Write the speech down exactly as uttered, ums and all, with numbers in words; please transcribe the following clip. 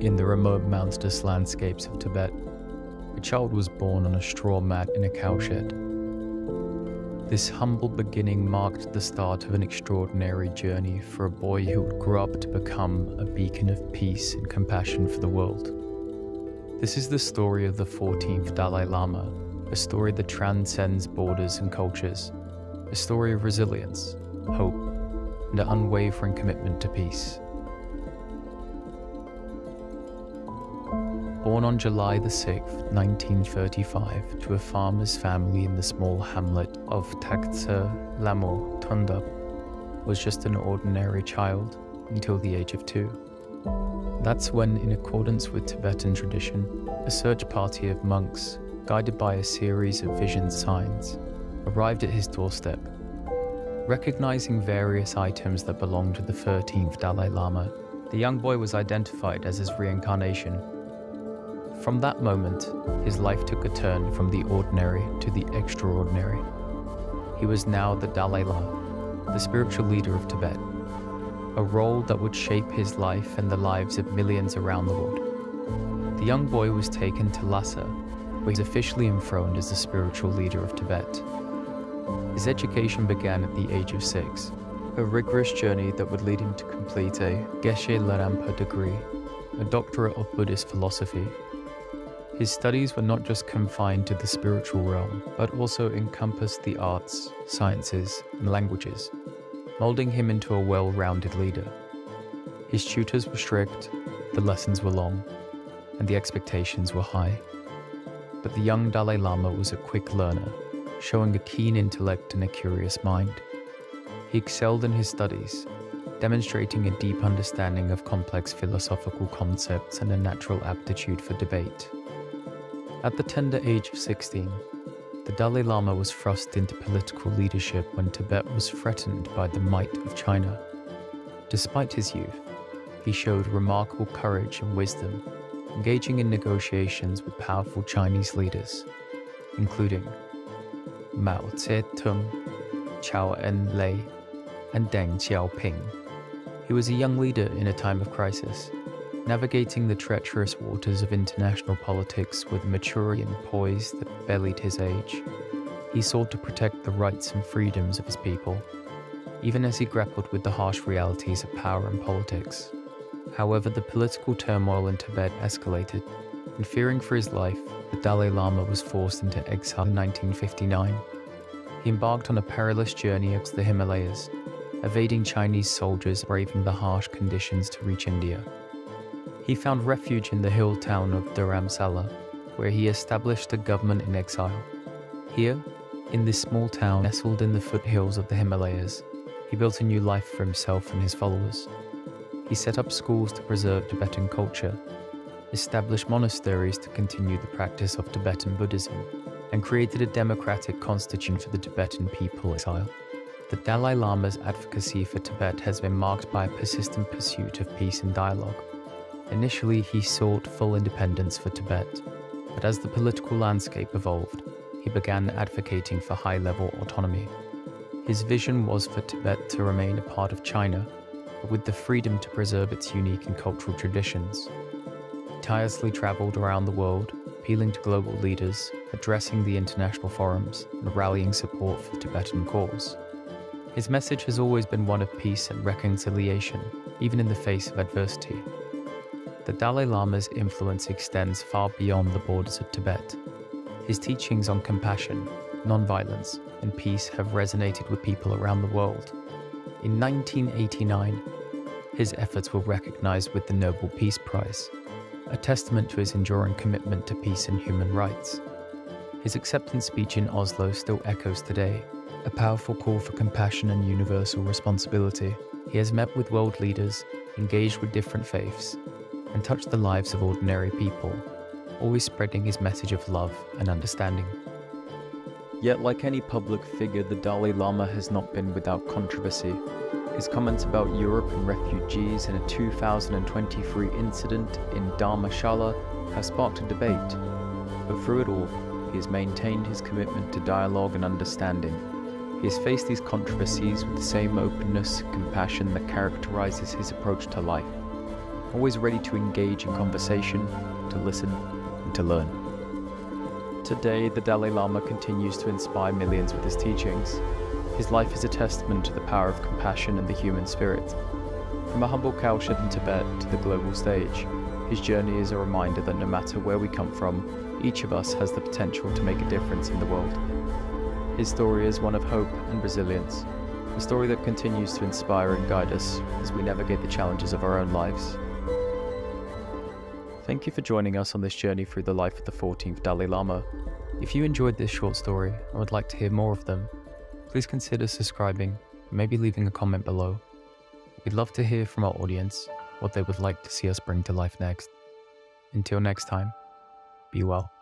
in the remote mountainous landscapes of Tibet, a child was born on a straw mat in a cowshed. This humble beginning marked the start of an extraordinary journey for a boy who would grow up to become a beacon of peace and compassion for the world. This is the story of the fourteenth Dalai Lama, a story that transcends borders and cultures, a story of resilience, hope, and an unwavering commitment to peace. Born on July the sixth, nineteen thirty-five, to a farmer's family in the small hamlet of Taktser, Lhamo Thondup, was just an ordinary child until the age of two. That's when, in accordance with Tibetan tradition, a search party of monks, guided by a series of vision signs, arrived at his doorstep. Recognizing various items that belonged to the thirteenth Dalai Lama, the young boy was identified as his reincarnation. From that moment, his life took a turn from the ordinary to the extraordinary. He was now the Dalai Lama, the spiritual leader of Tibet, a role that would shape his life and the lives of millions around the world. The young boy was taken to Lhasa, where he was officially enthroned as the spiritual leader of Tibet. His education began at the age of six, a rigorous journey that would lead him to complete a Geshe Lharampa degree, a doctorate of Buddhist philosophy. His studies were not just confined to the spiritual realm, but also encompassed the arts, sciences, and languages, molding him into a well-rounded leader. His tutors were strict, the lessons were long, and the expectations were high. But the young Dalai Lama was a quick learner, showing a keen intellect and a curious mind. He excelled in his studies, demonstrating a deep understanding of complex philosophical concepts and a natural aptitude for debate. At the tender age of sixteen, the Dalai Lama was thrust into political leadership when Tibet was threatened by the might of China. Despite his youth, he showed remarkable courage and wisdom, engaging in negotiations with powerful Chinese leaders, including Mao Zedong, Chou En-lai, and Deng Xiaoping. He was a young leader in a time of crisis, navigating the treacherous waters of international politics with a maturity and poise that belied his age. He sought to protect the rights and freedoms of his people, even as he grappled with the harsh realities of power and politics. However, the political turmoil in Tibet escalated, and fearing for his life, the Dalai Lama was forced into exile in nineteen fifty-nine. He embarked on a perilous journey up to the Himalayas, evading Chinese soldiers, braving the harsh conditions to reach India. He found refuge in the hill town of Dharamsala, where he established a government in exile. Here, in this small town nestled in the foothills of the Himalayas, he built a new life for himself and his followers. He set up schools to preserve Tibetan culture, established monasteries to continue the practice of Tibetan Buddhism, and created a democratic constitution for the Tibetan people in exile. The Dalai Lama's advocacy for Tibet has been marked by a persistent pursuit of peace and dialogue. Initially, he sought full independence for Tibet, but as the political landscape evolved, he began advocating for high-level autonomy. His vision was for Tibet to remain a part of China, but with the freedom to preserve its unique and cultural traditions. He tirelessly traveled around the world, appealing to global leaders, addressing the international forums, and rallying support for the Tibetan cause. His message has always been one of peace and reconciliation, even in the face of adversity. The Dalai Lama's influence extends far beyond the borders of Tibet. His teachings on compassion, nonviolence, and peace have resonated with people around the world. In nineteen eighty-nine, his efforts were recognized with the Nobel Peace Prize, a testament to his enduring commitment to peace and human rights. His acceptance speech in Oslo still echoes today, a powerful call for compassion and universal responsibility. He has met with world leaders, engaged with different faiths, and touched the lives of ordinary people, always spreading his message of love and understanding. Yet, like any public figure, the Dalai Lama has not been without controversy. His comments about Europe and refugees in a two thousand twenty-three incident in Dharamsala have sparked a debate, but through it all, he has maintained his commitment to dialogue and understanding. He has faced these controversies with the same openness and compassion that characterizes his approach to life. always ready to engage in conversation, to listen, and to learn. Today, the Dalai Lama continues to inspire millions with his teachings. His life is a testament to the power of compassion and the human spirit. From a humble cowshed in Tibet to the global stage, his journey is a reminder that no matter where we come from, each of us has the potential to make a difference in the world. His story is one of hope and resilience, a story that continues to inspire and guide us as we navigate the challenges of our own lives. Thank you for joining us on this journey through the life of the fourteenth Dalai Lama. If you enjoyed this short story and would like to hear more of them, please consider subscribing and maybe leaving a comment below. We'd love to hear from our audience what they would like to see us bring to life next. Until next time, be well.